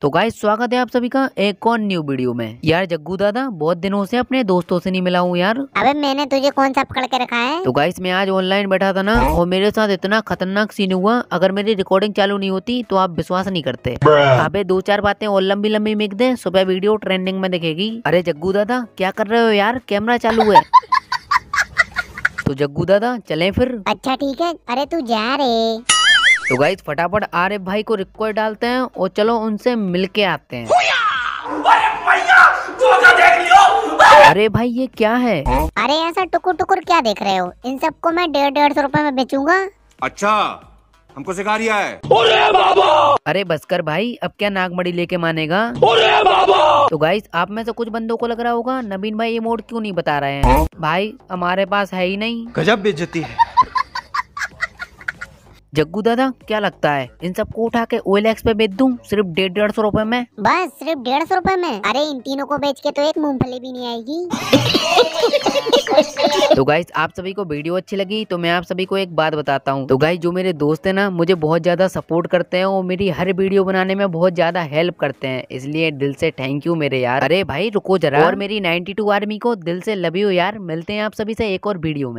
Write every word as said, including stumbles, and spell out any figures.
तो गाइस स्वागत है आप सभी का एक और न्यू वीडियो में। यार जग्गू दादा बहुत दिनों से अपने दोस्तों से नहीं मिला हूँ यार। अबे मैंने तुझे कौन सा पकड़ के रखा है। तो गाइस मैं आज ऑनलाइन बैठा था ना और मेरे साथ इतना खतरनाक सीन हुआ, अगर मेरी रिकॉर्डिंग चालू नहीं होती तो आप विश्वास नहीं करते। अबे दो चार बातें और लंबी लंबी मिक दे, सुबह वीडियो ट्रेंडिंग में दिखेगी। अरे जग्गू दादा क्या कर रहे हो यार, कैमरा चालू है। तो जग्गू दादा चले फिर। अच्छा ठीक है, अरे तू जा रहे। तो गाइस फटाफट आरएफ भाई को रिक्वेस्ट डालते हैं और चलो उनसे मिलके आते हैं। अरे, देख लियो। अरे भाई ये क्या है। अरे ऐसा टुकुर टुकुर क्या देख रहे हो, इन सबको मैं डेढ़ डेढ़ सौ रूपये में बेचूंगा। अच्छा हमको सिखा रिया है। अरे बाबा। अरे बसकर भाई अब क्या नागमढ़ी लेके मानेगा। अरे बाबा। तो गाइस आप में से कुछ बंदों को लग रहा होगा नवीन भाई ये मोड क्यों नहीं बता रहे हैं। भाई हमारे पास है ही नहीं। गजब बेइज्जती है। जग्गू दादा क्या लगता है इन सबको उठा के ओएलएक्स पे बेच दूं सिर्फ डेढ़ डेढ़ सौ रूपये में। बस सिर्फ डेढ़ सौ रूपये में। अरे इन तीनों को बेच के तो एक मूंगफली भी नहीं आएगी। तो गाइस आप सभी को वीडियो अच्छी लगी तो मैं आप सभी को एक बात बताता हूँ। तो गाइस जो मेरे दोस्त है ना मुझे बहुत ज्यादा सपोर्ट करते हैं और मेरी हर वीडियो बनाने में बहुत ज्यादा हेल्प करते हैं, इसलिए दिल से थैंक यू मेरे यार। अरे भाई रुको जरा। और मेरी नाइनटी टू आर्मी को दिल से लव यू यार। मिलते हैं आप सभी से एक और वीडियो में।